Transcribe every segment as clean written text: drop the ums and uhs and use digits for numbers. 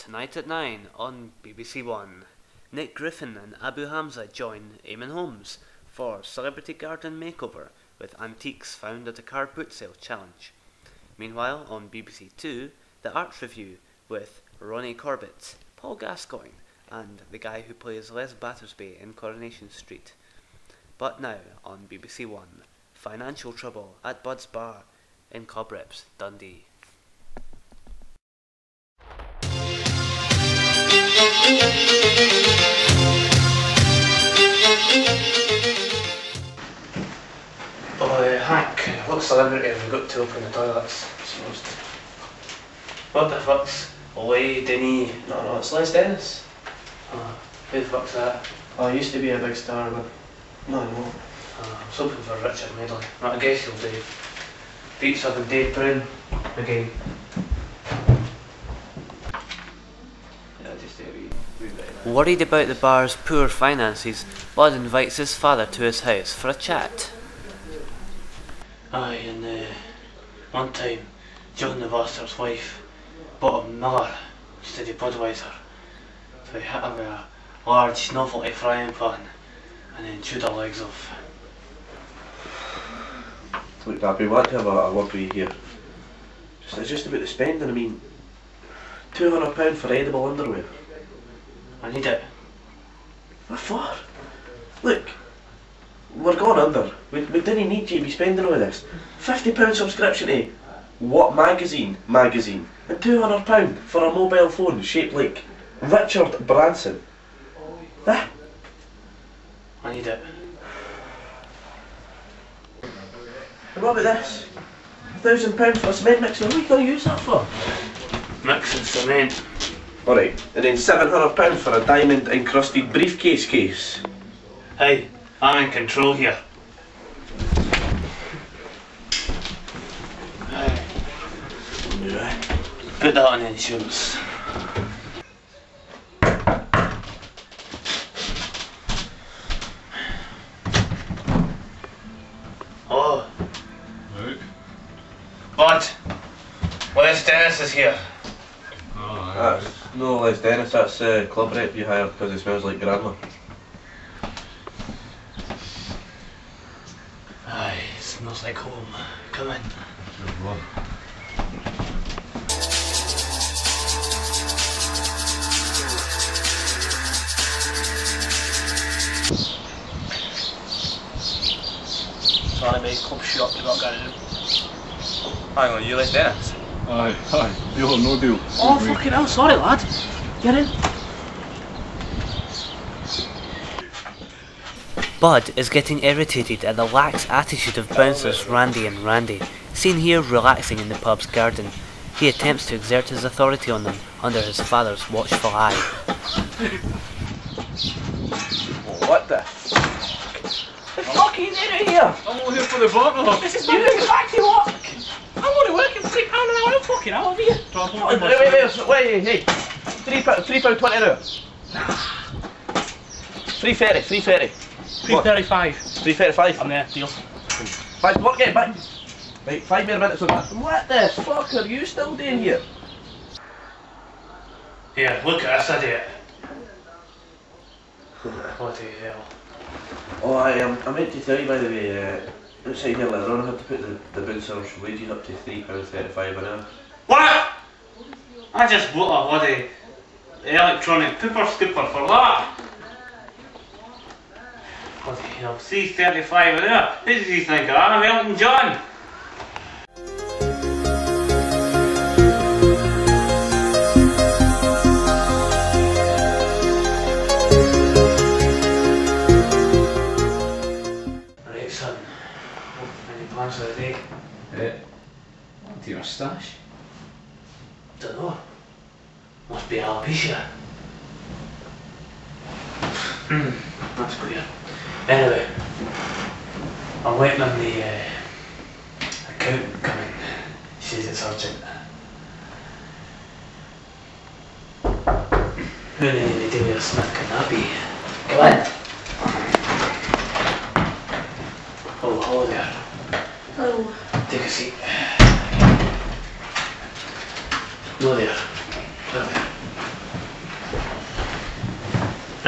Tonight at 9 on BBC One, Nick Griffin and Abu Hamza join Eamon Holmes for Celebrity Garden Makeover with antiques found at a car boot sale challenge. Meanwhile, on BBC Two, The Arts Review with Ronnie Corbett, Paul Gascoigne and the guy who plays Les Battersby in Coronation Street. But now on BBC One, financial trouble at Bud's Bar in Club Reps, Dundee. Hank, what celebrity have we got to open the toilets? What the fuck's Les Dennis? No, it's Les Dennis. Oh, who the fuck's that? Oh, he used to be a big star, but not anymore. Oh, I was hoping for Richard Madeley. I guess he'll do. Beats up and Dave Brent again. Worried about the bar's poor finances, Bud invites his father to his house for a chat. Aye, and one time, John the bastard's wife bought a Miller instead of Budweiser. So he hit her with a large novelty frying pan and then chewed her legs off. Look, I'd be glad to have a word with you here. It's just about the spending. I mean, £200 for edible underwear. I need it. What for? Look, we're going under. We didn't need you to be spending all this. £50 subscription to What Magazine. And £200 for a mobile phone shaped like Richard Branson. That. I need it. And what about this? £1,000 for cement mixing. What are you going to use that for? Mixing cement. Alright, and then £700 for a diamond encrusted briefcase case. Hey, I'm in control here. Hey. Right. Put that on insurance. Hello. Luke. Bud. Les Dennis is here. Oh, that's no Les Dennis, that's Club Rep you hired because it smells like grandma. Aye, it smells like home. Come in. Sorry mate, club shoot up, you got to do. Hang on, you Les Dennis? Aye, deal or no deal. Oh fucking hell, sorry lad. Get in. Bud is getting irritated at the lax attitude of bouncers Randy and Randy, seen here relaxing in the pub's garden. He attempts to exert his authority on them under his father's watchful eye. What the? The fuck are you doing here? I'm all here for the bottle. This is my new factory work. I'm only working £3 an hour, I'm fucking out of here. Wait, hey, £3.20 an hour. Nah. 3.30. 3.35. 3.35? I'm there, deal. Five, what, get back. Right, 5 more minutes on that. What the fuck are you still doing here? Here, look at this idiot. Bloody hell. Oh, I meant to tell you, by the way, outside here later on I had to put the bouncer's wages up to £3.35 an hour. What? I just bought a bloody electronic pooper scooper for that. Bloody hell, £3.35 an hour. Who does he think of that? I'm Elton John. To your stash? Dunno. Must be alopecia. That's clear. Anyway, I'm waiting on the accountant coming. She says it's urgent. Who in the name of David Smith can that be? Come in. Oh, hello there. Hello. Take a seat. No there.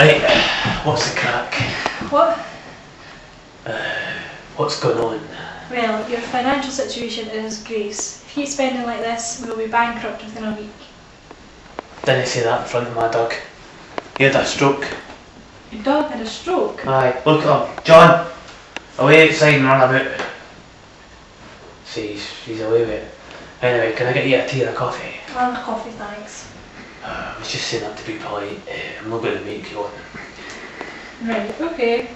Right, what's the crack? What? What's going on? Well, your financial situation is Grace. If you keep spending like this, we'll be bankrupt within a week. Didn't say that in front of my dog. He had a stroke. Your dog had a stroke? Aye, look at him. John! Away outside and run about. See, she's away with it. Anyway, can I get you a tea or a coffee? I'll have coffee, thanks. I was just saying that to be polite. I'm not going to make you one. Right, okay.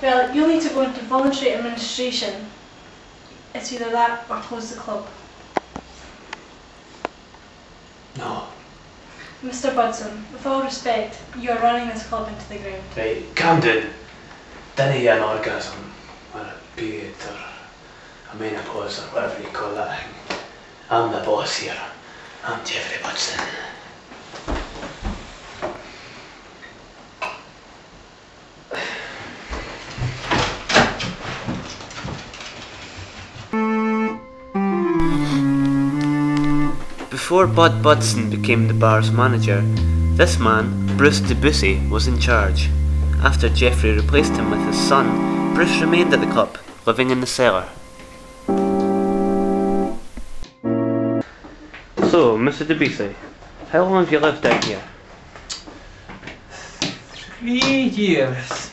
Well, you'll need to go into voluntary administration. It's either that or close the club. No. Mr. Budson, with all respect, you are running this club into the ground. Right, calm down. Didn't you an orgasm, or a period, or a menopause, or whatever you call that thing? I'm the boss here. I'm Jeffrey Budson. Before Bud Budson became the bar's manager, this man, Bruce Debussy, was in charge. After Jeffrey replaced him with his son, Bruce remained at the club, living in the cellar. So, Mr. Debussy, how long have you lived down here? 3 years,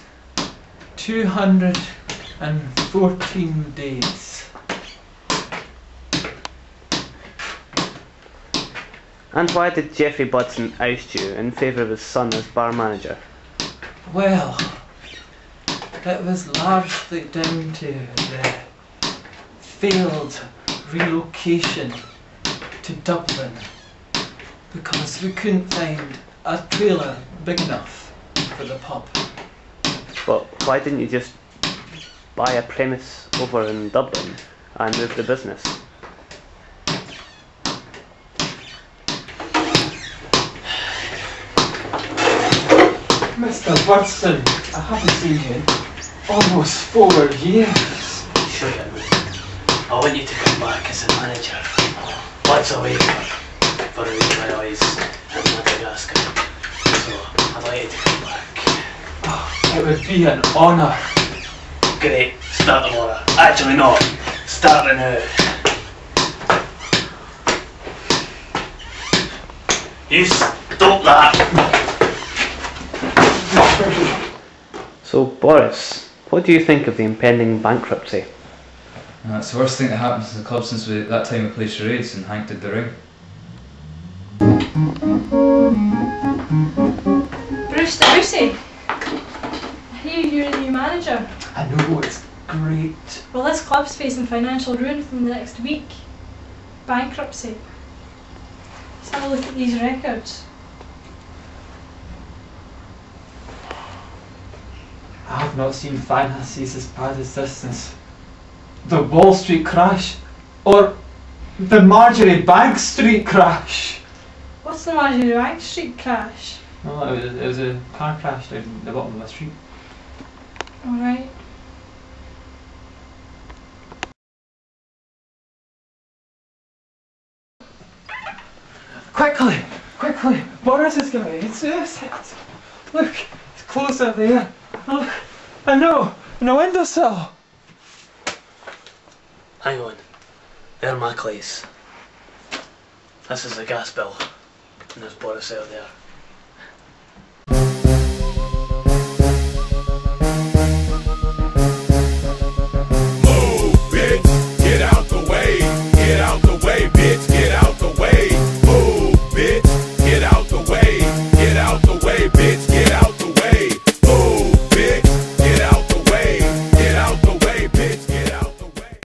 214 days. And why did Jeffrey Budson oust you in favour of his son as bar manager? Well, that was largely down to the failed relocation to Dublin because we couldn't find a trailer big enough for the pub. But why didn't you just buy a premise over in Dublin and move the business? Mr. Budson, I haven't seen you in almost 4 years. You should have. I want you to come back as a manager. Bud's away for a week always in Madagascar. So I'd like you to come back. Oh, it would be an honour. Great, start the water. Actually not. Start it now. You stop that! So Boris, what do you think of the impending bankruptcy? That's the worst thing that happened to the club since that time we played charades and Hank did the ring. Bruce Debussy, I hear you're the new manager. I know, it's great. Well, this club's facing financial ruin from the next week. Bankruptcy. Let's have a look at these records. I have not seen finances as bad as this since the Wall Street Crash or the Marjorie Bank Street Crash. What's the Marjorie Bank Street Crash? Well, it was a car crash down the bottom of the street. Alright. Quickly! Quickly! Boris is going to commit suicide! Look! It's closer there! Look, I know, in a windowsill. Hang on, they're my clays. This is the gas bill, and there's Boris out there.